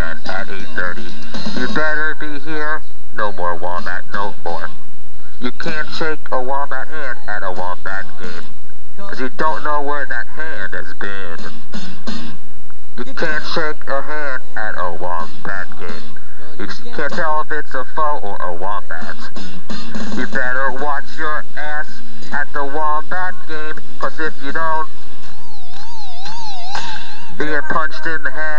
again at 8:30. You better be here. No more Wombat, no more. You can't shake a Wombat hand at a Wombat game, because you don't know where that hand has been. You can't shake a hand at a Wombat game. You can't tell if it's a foe or a Wombat. You better watch your ass at the Wombat game, because if you don't, you get punched in the head.